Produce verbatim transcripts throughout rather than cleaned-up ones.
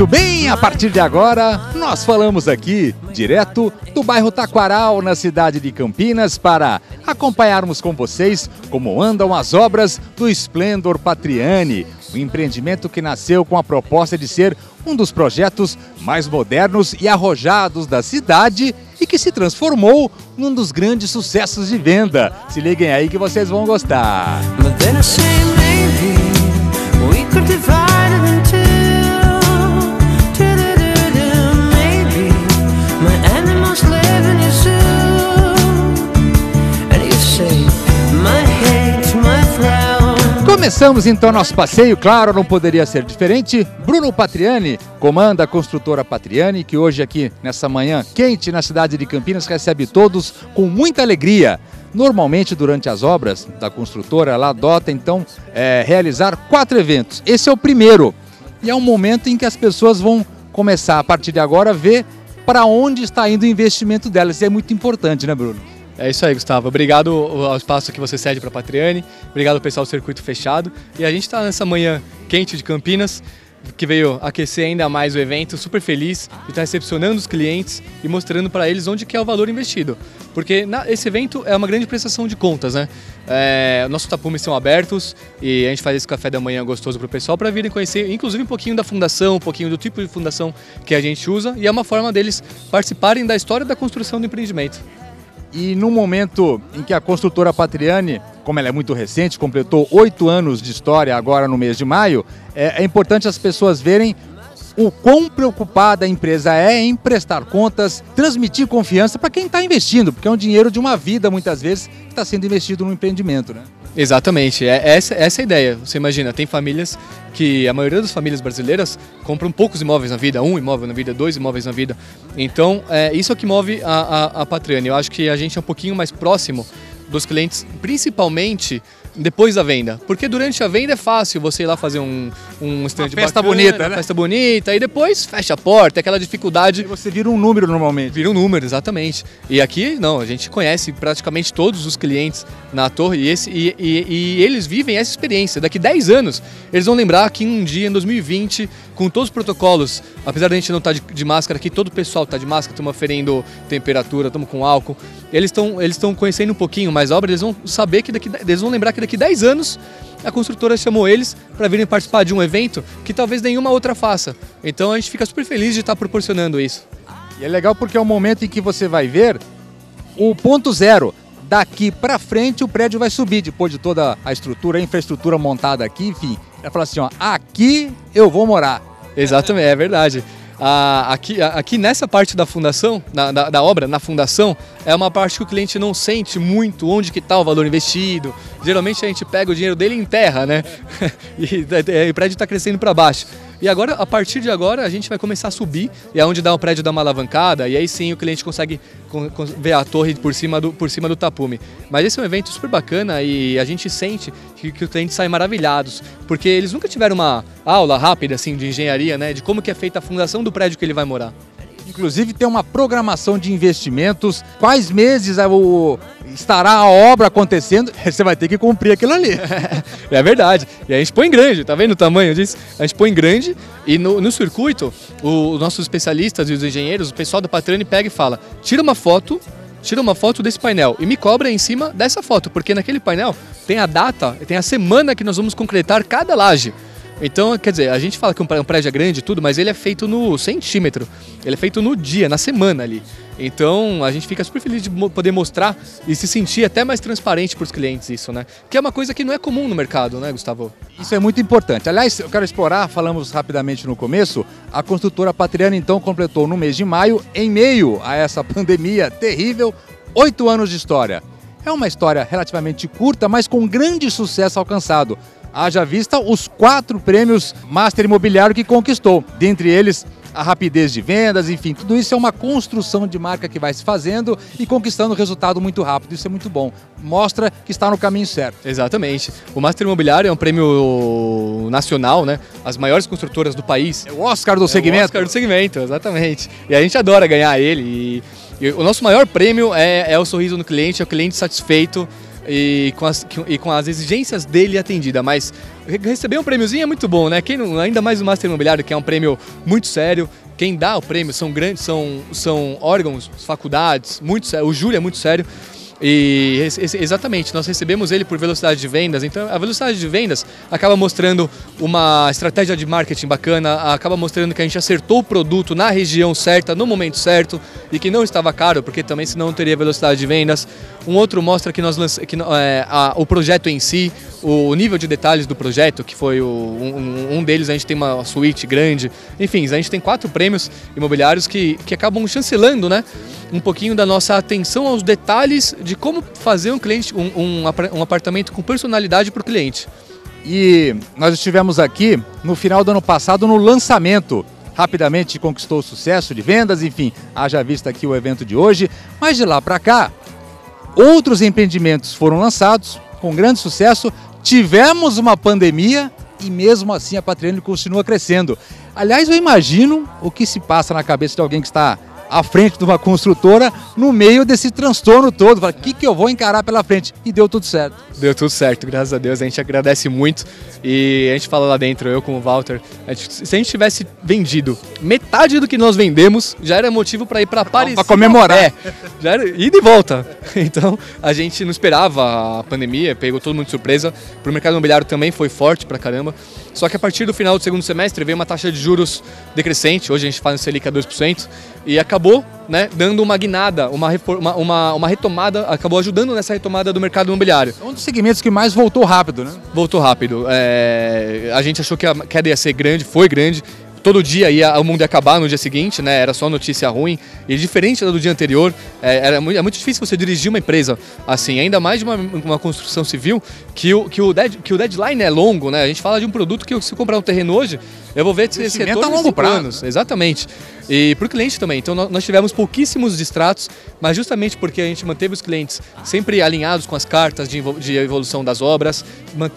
Muito bem, a partir de agora, nós falamos aqui, direto do bairro Taquaral, na cidade de Campinas, para acompanharmos com vocês como andam as obras do Splendor Patriani, um empreendimento que nasceu com a proposta de ser um dos projetos mais modernos e arrojados da cidade e que se transformou num dos grandes sucessos de venda. Se liguem aí que vocês vão gostar. Começamos então nosso passeio, claro, não poderia ser diferente. Bruno Patriani comanda a Construtora Patriani, que hoje aqui nessa manhã quente na cidade de Campinas recebe todos com muita alegria. Normalmente durante as obras da construtora, ela adota então é, realizar quatro eventos. Esse é o primeiro e é um momento em que as pessoas vão começar a partir de agora a ver para onde está indo o investimento delas. Isso é muito importante, né, Bruno? É isso aí, Gustavo. Obrigado ao espaço que você cede para a Patriani, obrigado ao pessoal do Circuito Fechado. E a gente está nessa manhã quente de Campinas, que veio aquecer ainda mais o evento, super feliz, e está recepcionando os clientes e mostrando para eles onde que é o valor investido. Porque na, esse evento é uma grande prestação de contas, né? É, nossos tapumes estão abertos e a gente faz esse café da manhã gostoso para o pessoal para virem conhecer, inclusive um pouquinho da fundação, um pouquinho do tipo de fundação que a gente usa, e é uma forma deles participarem da história da construção do empreendimento. E no momento em que a Construtora Patriani, como ela é muito recente, completou oito anos de história agora no mês de maio, é, é importante as pessoas verem o quão preocupada a empresa é em prestar contas, transmitir confiança para quem está investindo, porque é um dinheiro de uma vida, muitas vezes, que está sendo investido no empreendimento, né? Exatamente, é essa, essa é a ideia. Você imagina, tem famílias que, a maioria das famílias brasileiras, compram poucos imóveis na vida, um imóvel na vida, dois imóveis na vida. Então, é, isso é o que move a, a, a Patriani. Eu acho que a gente é um pouquinho mais próximo dos clientes, principalmente depois da venda. Porque durante a venda é fácil você ir lá fazer um, um stand bacana, festa bonita, né? Festa bonita, e depois fecha a porta, é aquela dificuldade. E você vira um número normalmente. Vira um número, exatamente. E aqui, não, a gente conhece praticamente todos os clientes na torre e, esse, e, e, e eles vivem essa experiência. Daqui dez anos, eles vão lembrar que um dia, em dois mil e vinte, com todos os protocolos, apesar da gente não estar de, de máscara aqui, todo o pessoal está de máscara, estamos aferindo temperatura, estamos com álcool, eles estão eles estão conhecendo um pouquinho mais a obra, eles vão saber que daqui, eles vão lembrar que daqui dez anos a construtora chamou eles para virem participar de um evento que talvez nenhuma outra faça. Então a gente fica super feliz de estar proporcionando isso. E é legal porque é um momento em que você vai ver o ponto zero. Daqui para frente o prédio vai subir, depois de toda a estrutura, a infraestrutura montada aqui, enfim. Vai falar assim, ó, aqui eu vou morar. Exatamente, é verdade. Aqui, aqui nessa parte da fundação, na, da, da obra, na fundação, é uma parte que o cliente não sente muito onde que está o valor investido. Geralmente a gente pega o dinheiro dele e enterra, né? E, e o prédio está crescendo para baixo. E agora, a partir de agora, a gente vai começar a subir, e é onde dá o prédio dar uma alavancada, e aí sim o cliente consegue ver a torre por cima do, por cima do tapume. Mas esse é um evento super bacana e a gente sente que, que o cliente sai maravilhados, porque eles nunca tiveram uma aula rápida assim de engenharia, né, de como que é feita a fundação do prédio que ele vai morar. Inclusive tem uma programação de investimentos, quais meses estará a obra acontecendo, você vai ter que cumprir aquilo ali. É verdade, e a gente põe em grande, tá vendo o tamanho disso? A gente põe em grande e no, no circuito, o, os nossos especialistas e os engenheiros, o pessoal da Patriani pega e fala, tira uma foto, tira uma foto desse painel e me cobra em cima dessa foto, porque naquele painel tem a data, tem a semana que nós vamos concretar cada laje. Então, quer dizer, a gente fala que um prédio é grande e tudo, mas ele é feito no centímetro, ele é feito no dia, na semana ali. Então, a gente fica super feliz de poder mostrar e se sentir até mais transparente para os clientes isso, né? Que é uma coisa que não é comum no mercado, né, Gustavo? Isso é muito importante. Aliás, eu quero explorar, falamos rapidamente no começo, a Construtora Patriani, então, completou no mês de maio, em meio a essa pandemia terrível, oito anos de história. É uma história relativamente curta, mas com grande sucesso alcançado. Haja vista os quatro prêmios Master Imobiliário que conquistou. Dentre eles, a rapidez de vendas, enfim, tudo isso é uma construção de marca que vai se fazendo e conquistando resultado muito rápido. Isso é muito bom. Mostra que está no caminho certo. Exatamente. O Master Imobiliário é um prêmio nacional, né? As maiores construtoras do país. É o Oscar do segmento. É o Oscar do segmento, exatamente. E a gente adora ganhar ele. E o nosso maior prêmio é, é o sorriso do cliente, é o cliente satisfeito. e com as, e com as exigências dele atendida, mas receber um prêmiozinho é muito bom, né? Quem não, ainda mais o Master Imobiliário, que é um prêmio muito sério. Quem dá o prêmio são grandes, são, são órgãos, faculdades, muito, o júri é muito sério. E exatamente, nós recebemos ele por velocidade de vendas, então a velocidade de vendas acaba mostrando uma estratégia de marketing bacana, acaba mostrando que a gente acertou o produto na região certa, no momento certo, e que não estava caro, porque também senão não teria velocidade de vendas. Um outro mostra que, nós lança, que é, a, o projeto em si, o nível de detalhes do projeto, que foi o, um, um deles, a gente tem uma suíte grande, enfim, a gente tem quatro prêmios imobiliários que, que acabam chancelando, né, um pouquinho da nossa atenção aos detalhes de como fazer um cliente, um, um apartamento com personalidade para o cliente. E nós estivemos aqui no final do ano passado no lançamento. Rapidamente conquistou sucesso de vendas, enfim, haja vista aqui o evento de hoje. Mas de lá para cá, outros empreendimentos foram lançados com grande sucesso. Tivemos uma pandemia e mesmo assim a Patriani continua crescendo. Aliás, eu imagino o que se passa na cabeça de alguém que está à frente de uma construtora, no meio desse transtorno todo, fala, o que que eu vou encarar pela frente? E deu tudo certo. Deu tudo certo, graças a Deus, a gente agradece muito e a gente fala lá dentro, eu com o Walter, a gente, se a gente tivesse vendido metade do que nós vendemos, já era motivo para ir para Paris. Para comemorar. É, já era ida e volta. Então, a gente não esperava a pandemia, pegou todo mundo de surpresa, para o mercado imobiliário também foi forte pra caramba, só que a partir do final do segundo semestre veio uma taxa de juros decrescente, hoje a gente faz um Selic a dois por cento, e acabou acabou, né, dando uma guinada, uma, uma, uma retomada, acabou ajudando nessa retomada do mercado imobiliário. Um dos segmentos que mais voltou rápido, né? Voltou rápido. É, a gente achou que a queda ia ser grande, foi grande. Todo dia ia, o mundo ia acabar no dia seguinte, né? Era só notícia ruim. E diferente da do dia anterior, é, era muito, é muito difícil você dirigir uma empresa assim, ainda mais de uma, uma construção civil, que o, que, o dead, que o deadline é longo, né? A gente fala de um produto que se eu comprar um terreno hoje, eu vou ver esse retorno a longo prazo. Exatamente. E para o cliente também. Então nós tivemos pouquíssimos distratos, mas justamente porque a gente manteve os clientes sempre alinhados com as cartas de evolução das obras,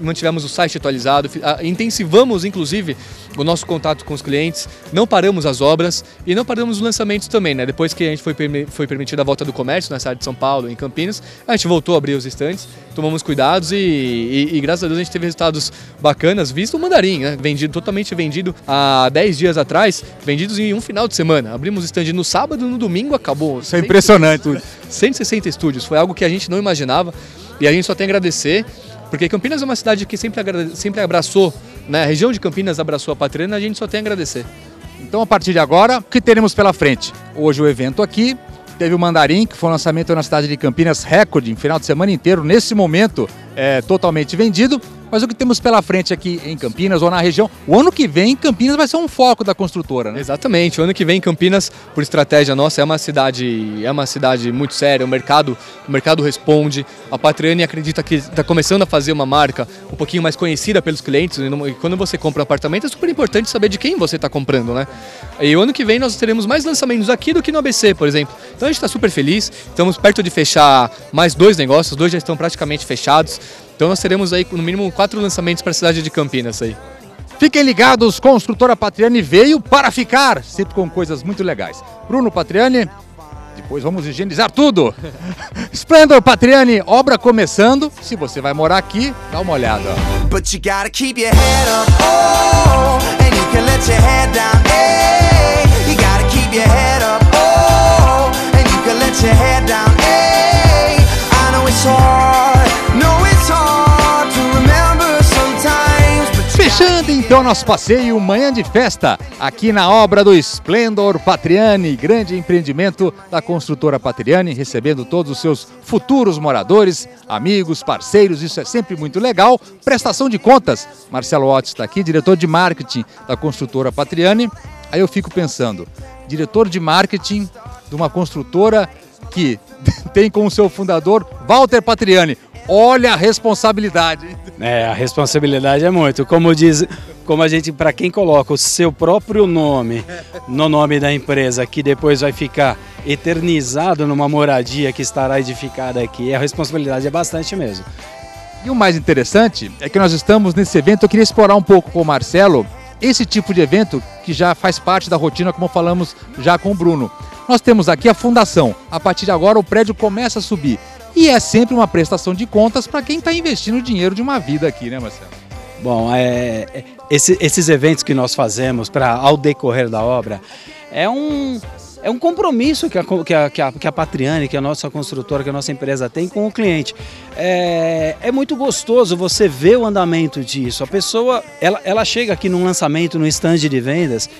mantivemos o site atualizado, intensivamos inclusive o nosso contato com os clientes, não paramos as obras e não paramos os lançamentos também, né? Depois que a gente foi, foi permitida a volta do comércio na cidade de São Paulo, em Campinas, a gente voltou a abrir os estandes, tomamos cuidados e, e, e graças a Deus a gente teve resultados bacanas, visto o Mandarim, né? Vendido, totalmente vendido há dez dias atrás, vendidos em um final de semana. Abrimos o stand no sábado, no domingo acabou. Isso é impressionante. cento e sessenta estúdios, foi algo que a gente não imaginava e a gente só tem a agradecer, porque Campinas é uma cidade que sempre, sempre abraçou, né? A região de Campinas abraçou a Patriani, a gente só tem a agradecer. Então, a partir de agora, o que teremos pela frente? Hoje o evento aqui, teve o Mandarim, que foi um lançamento na cidade de Campinas, recorde, em final de semana inteiro, nesse momento, é, totalmente vendido. Mas o que temos pela frente aqui em Campinas ou na região, o ano que vem Campinas vai ser um foco da construtora, né? Exatamente, o ano que vem Campinas, por estratégia nossa, é uma cidade, é uma cidade muito séria, o mercado, o mercado responde, a Patriani acredita que está começando a fazer uma marca um pouquinho mais conhecida pelos clientes, e quando você compra um apartamento é super importante saber de quem você está comprando, né? E o ano que vem nós teremos mais lançamentos aqui do que no A B C, por exemplo. Então a gente está super feliz, estamos perto de fechar mais dois negócios, dois já estão praticamente fechados. Então nós teremos aí no mínimo quatro lançamentos para a cidade de Campinas aí. Fiquem ligados, Construtora Patriani veio para ficar, sempre com coisas muito legais. Bruno Patriani, depois vamos higienizar tudo. Splendor Patriani, obra começando. Se você vai morar aqui, dá uma olhada. Fechando então nosso passeio Manhã de Festa, aqui na obra do Splendor Patriani, grande empreendimento da Construtora Patriani, recebendo todos os seus futuros moradores, amigos, parceiros, isso é sempre muito legal. Prestação de contas, Marcelo Oste está aqui, diretor de marketing da Construtora Patriani. Aí eu fico pensando, diretor de marketing de uma construtora que tem como seu fundador Walter Patriani. Olha a responsabilidade. É, a responsabilidade é muito. Como diz, como a gente, para quem coloca o seu próprio nome no nome da empresa, que depois vai ficar eternizado numa moradia que estará edificada aqui, a responsabilidade é bastante mesmo. E o mais interessante é que nós estamos nesse evento, eu queria explorar um pouco com o Marcelo, esse tipo de evento que já faz parte da rotina, como falamos já com o Bruno. Nós temos aqui a fundação, a partir de agora o prédio começa a subir. E é sempre uma prestação de contas para quem está investindo o dinheiro de uma vida aqui, né, Marcelo? Bom, é, esse, esses eventos que nós fazemos pra, ao decorrer da obra é um... É um compromisso que a, que, a, que, a, que a Patriani, que a nossa construtora, que a nossa empresa tem com o cliente. É, é muito gostoso você ver o andamento disso. A pessoa, ela, ela chega aqui num lançamento, num stand de vendas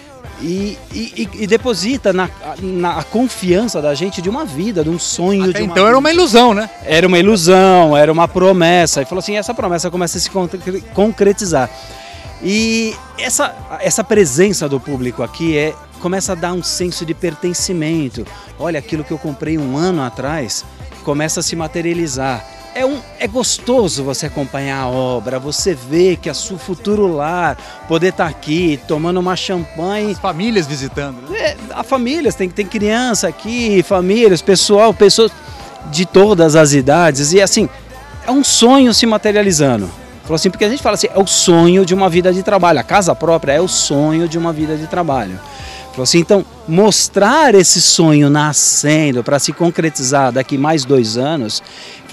e, e, e deposita na, na a confiança da gente de uma vida, de um sonho. Até de uma então vida. Era uma ilusão, né? Era uma ilusão, era uma promessa. E falou assim, essa promessa começa a se concretizar. E essa, essa presença do público aqui é... começa a dar um senso de pertencimento. Olha, aquilo que eu comprei um ano atrás começa a se materializar. É, um, é gostoso você acompanhar a obra, você ver que a seu futuro lar, poder estar aqui tomando uma champanhe. As famílias visitando, né? É, a famílias, tem, tem criança aqui, famílias, pessoal, pessoas de todas as idades. E assim, é um sonho se materializando. Assim, porque a gente fala assim, é o sonho de uma vida de trabalho. A casa própria é o sonho de uma vida de trabalho. Assim, então, mostrar esse sonho nascendo para se concretizar daqui mais dois anos,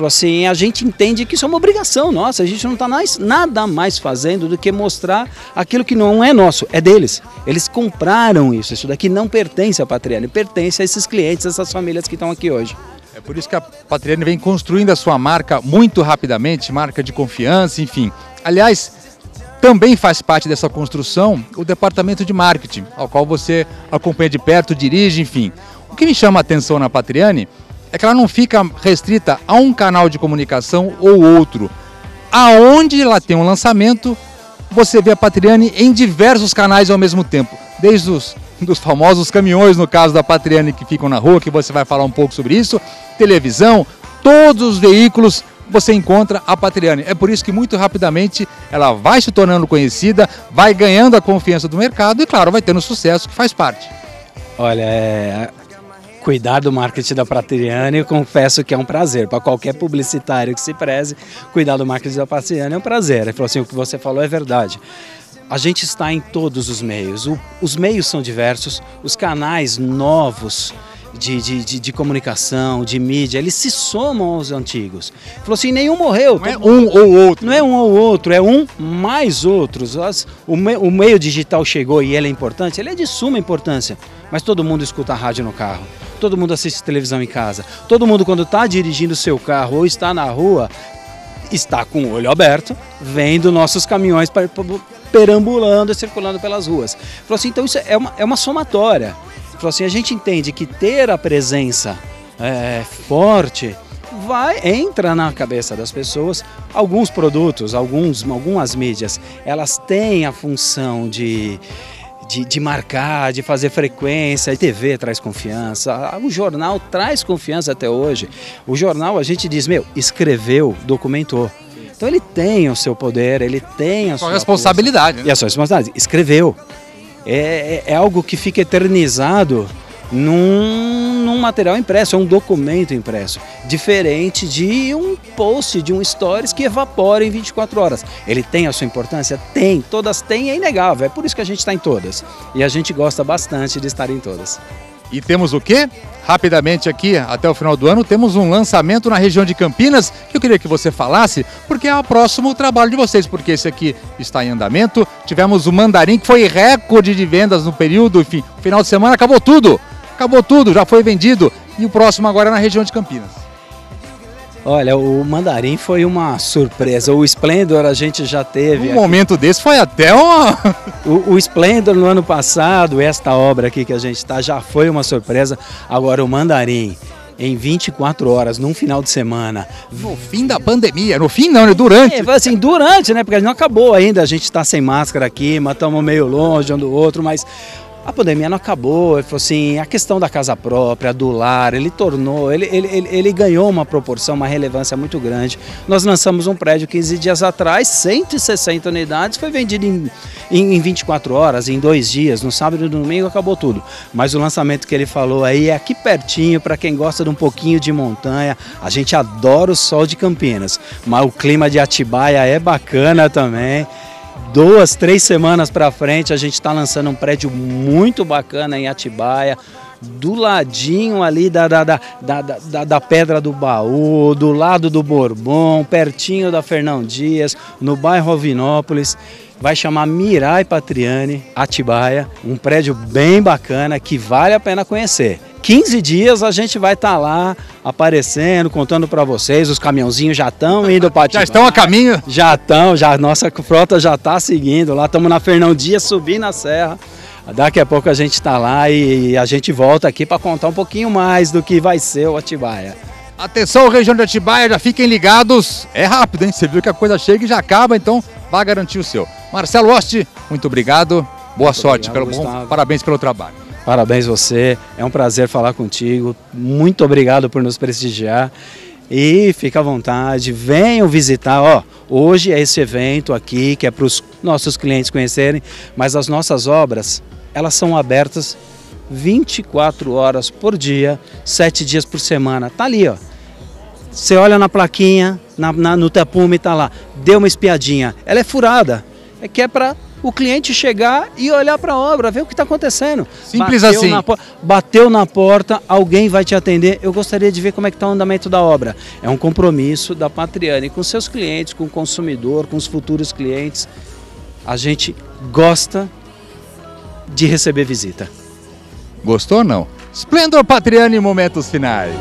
assim, a gente entende que isso é uma obrigação nossa, a gente não está nada mais fazendo do que mostrar aquilo que não é nosso, é deles. Eles compraram isso, isso daqui não pertence à Patriani, pertence a esses clientes, a essas famílias que estão aqui hoje. É por isso que a Patriani vem construindo a sua marca muito rapidamente, marca de confiança, enfim. Aliás... também faz parte dessa construção o departamento de marketing, ao qual você acompanha de perto, dirige, enfim. O que me chama a atenção na Patriani é que ela não fica restrita a um canal de comunicação ou outro. Aonde ela tem um lançamento, você vê a Patriani em diversos canais ao mesmo tempo. Desde os dos famosos caminhões, no caso da Patriani, que ficam na rua, que você vai falar um pouco sobre isso, televisão, todos os veículos... você encontra a Patriani. É por isso que muito rapidamente ela vai se tornando conhecida, vai ganhando a confiança do mercado e, claro, vai tendo sucesso que faz parte. Olha, é... cuidar do marketing da Patriani, eu confesso que é um prazer. Para qualquer publicitário que se preze, cuidar do marketing da Patriani é um prazer. Ele falou assim, o que você falou é verdade. A gente está em todos os meios. O... Os meios são diversos, os canais novos... De, de, de, de comunicação, de mídia, eles se somam aos antigos. Falou assim, nenhum morreu. Não é um ou outro. Não é um ou outro, é um mais outros. As, o, me, o meio digital chegou e ele é importante, ele é de suma importância. Mas todo mundo escuta a rádio no carro, todo mundo assiste televisão em casa, todo mundo quando está dirigindo seu carro ou está na rua, está com o olho aberto, vendo nossos caminhões perambulando e circulando pelas ruas. Falou assim, então isso é uma, é uma somatória. Falou assim, a gente entende que ter a presença é, forte vai, entra na cabeça das pessoas. Alguns produtos, alguns, algumas mídias, elas têm a função de, de, de marcar, de fazer frequência. A T V traz confiança, o jornal traz confiança até hoje. O jornal a gente diz, meu, escreveu, documentou. Então ele tem o seu poder, ele tem a sua responsabilidade. E a sua responsabilidade, escreveu. É, é algo que fica eternizado num, num material impresso, é um documento impresso. Diferente de um post, de um stories que evapora em vinte e quatro horas. Ele tem a sua importância? Tem, todas têm, é inegável. É por isso que a gente está em todas. E a gente gosta bastante de estar em todas. E temos o quê? Rapidamente aqui, até o final do ano, temos um lançamento na região de Campinas, que eu queria que você falasse, porque é o próximo trabalho de vocês, porque esse aqui está em andamento. Tivemos o Mandarim, que foi recorde de vendas no período, enfim, final de semana, acabou tudo, acabou tudo, já foi vendido. E o próximo agora é na região de Campinas. Olha, o Mandarim foi uma surpresa, o Splendor a gente já teve. Um aqui. Momento desse foi até uma... o, o Splendor no ano passado, esta obra aqui que a gente está, já foi uma surpresa. Agora o Mandarim, em vinte e quatro horas, num final de semana. No fim da pandemia, no fim não, né? Durante. É, assim, durante, né? Porque não acabou ainda, a gente está sem máscara aqui, matamos meio longe um do outro, mas... a pandemia não acabou, assim, a questão da casa própria, do lar, ele tornou, ele, ele, ele, ele ganhou uma proporção, uma relevância muito grande. Nós lançamos um prédio quinze dias atrás, cento e sessenta unidades, foi vendido em, em, em vinte e quatro horas, em dois dias, no sábado e no domingo acabou tudo. Mas o lançamento que ele falou aí é aqui pertinho, para quem gosta de um pouquinho de montanha, a gente adora o sol de Campinas, mas o clima de Atibaia é bacana também. Duas, três semanas para frente a gente está lançando um prédio muito bacana em Atibaia, do ladinho ali da, da, da, da, da, da Pedra do Baú, do lado do Borbom, pertinho da Fernão Dias, no bairro Rovinópolis. Vai chamar Mirai Patriani Atibaia, um prédio bem bacana que vale a pena conhecer. quinze dias a gente vai estar tá lá aparecendo, contando para vocês, os caminhãozinhos já estão indo para Atibaia. Já estão a caminho? Já estão, já, nossa frota já está seguindo lá, estamos na Fernão Dias, subindo a serra. Daqui a pouco a gente está lá e, e a gente volta aqui para contar um pouquinho mais do que vai ser o Atibaia. Atenção, região de Atibaia, já fiquem ligados, é rápido, hein? Você viu que a coisa chega e já acaba, então vá garantir o seu. Marcelo Oste, muito obrigado, boa muito sorte, obrigado, pelo bom, parabéns pelo trabalho. Parabéns você, é um prazer falar contigo, muito obrigado por nos prestigiar e fica à vontade, venham visitar, ó, hoje é esse evento aqui que é para os nossos clientes conhecerem, mas as nossas obras, elas são abertas vinte e quatro horas por dia, sete dias por semana, tá ali, ó. Você olha na plaquinha, na, na, no tapume tá lá, deu uma espiadinha, ela é furada, é que é para o cliente chegar e olhar para a obra, ver o que está acontecendo. Simples bateu assim. Na bateu na porta, alguém vai te atender, eu gostaria de ver como é que está o andamento da obra. É um compromisso da Patriani com seus clientes, com o consumidor, com os futuros clientes. A gente gosta de receber visita. Gostou ou não? Splendor Patriani, momentos finais.